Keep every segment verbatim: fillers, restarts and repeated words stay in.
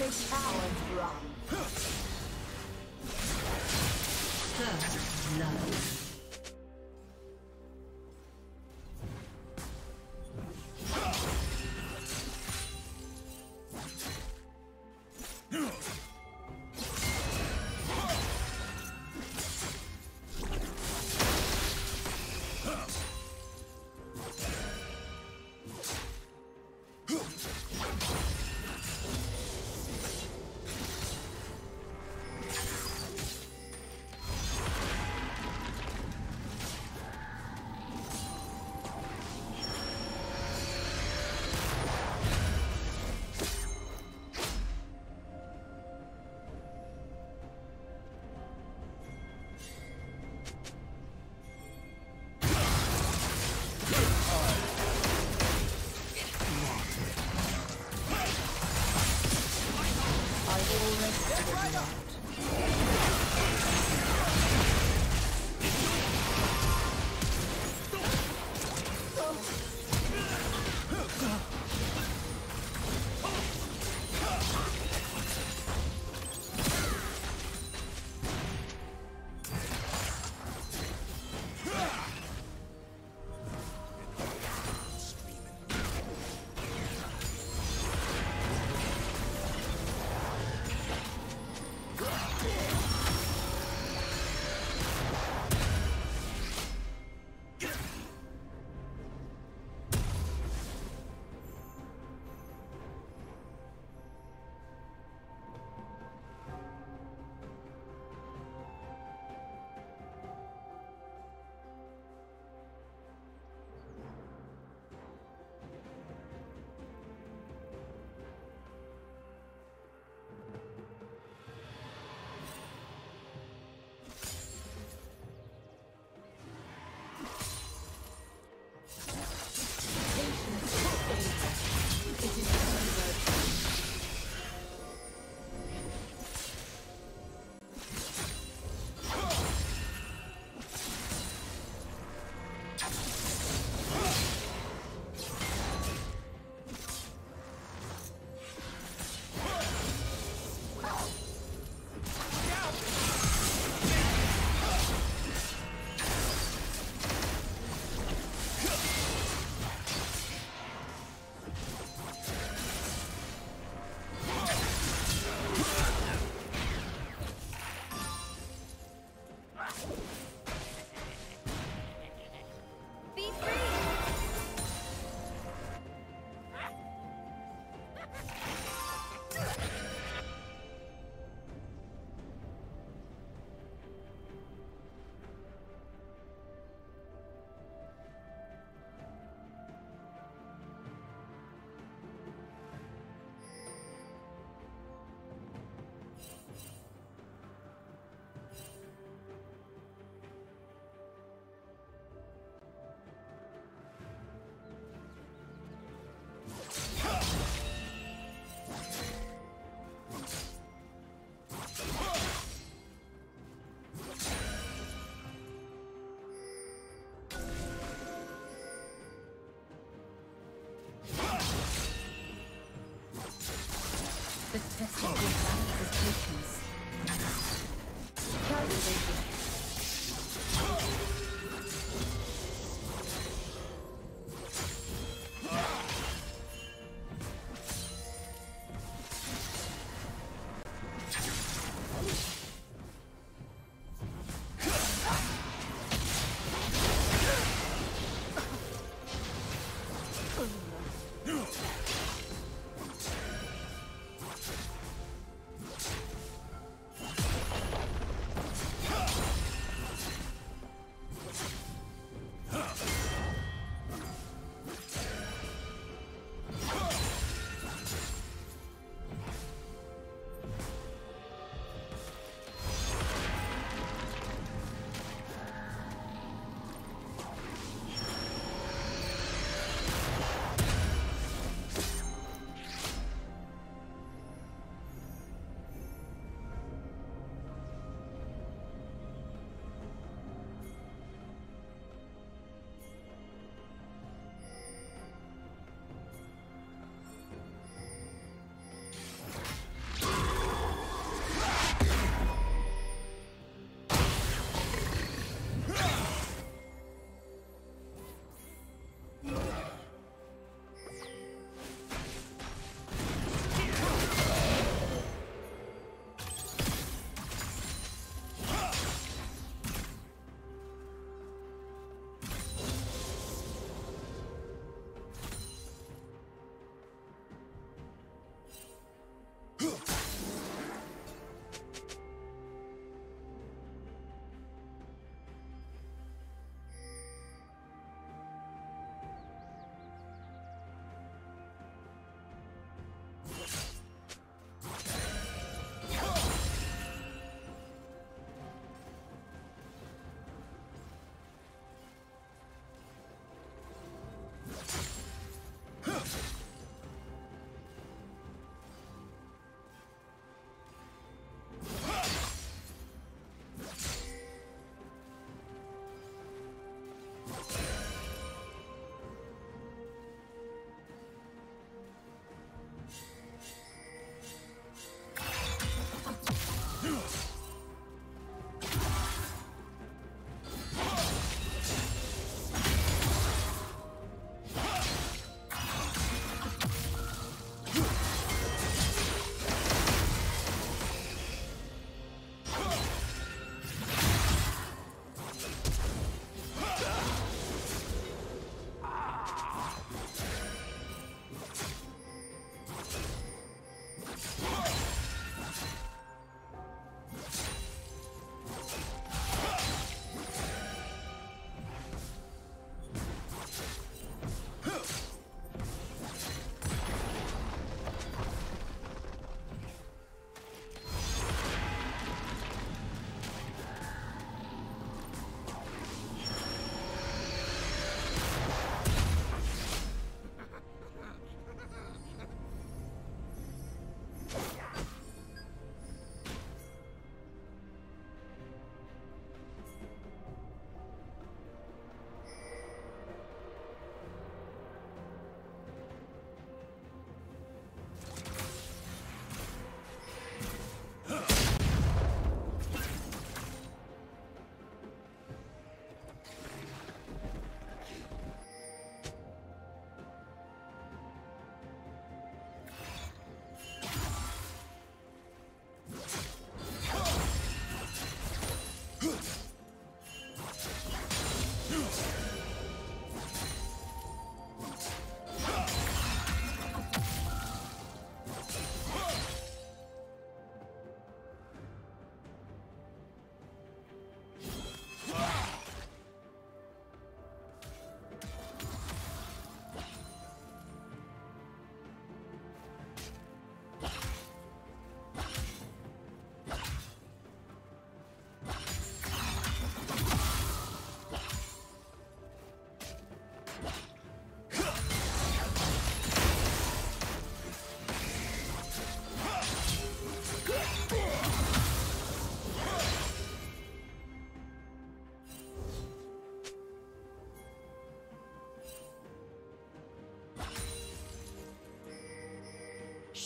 Testing your applications. Calculating.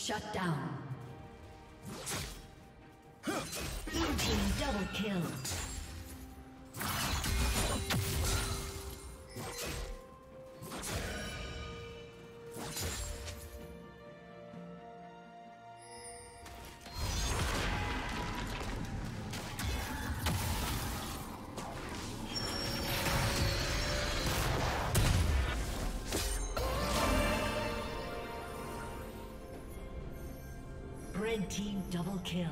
Shut down. Blue team double kill. Red team double kill.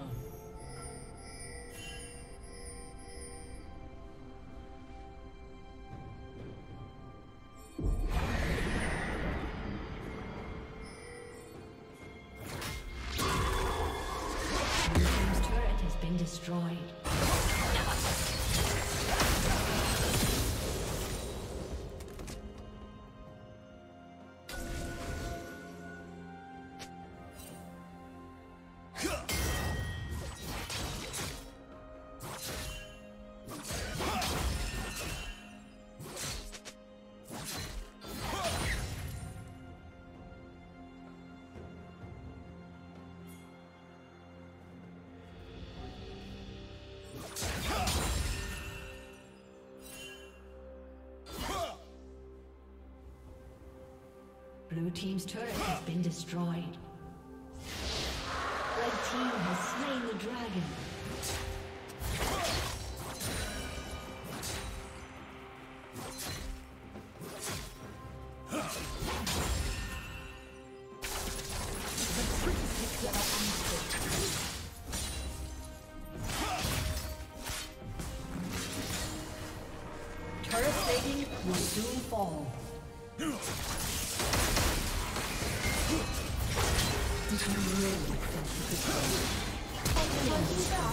Your team's turret has been destroyed. Blue team's turret has been destroyed. Red team has slain the dragon. Turret plating will soon fall. Did you really think you could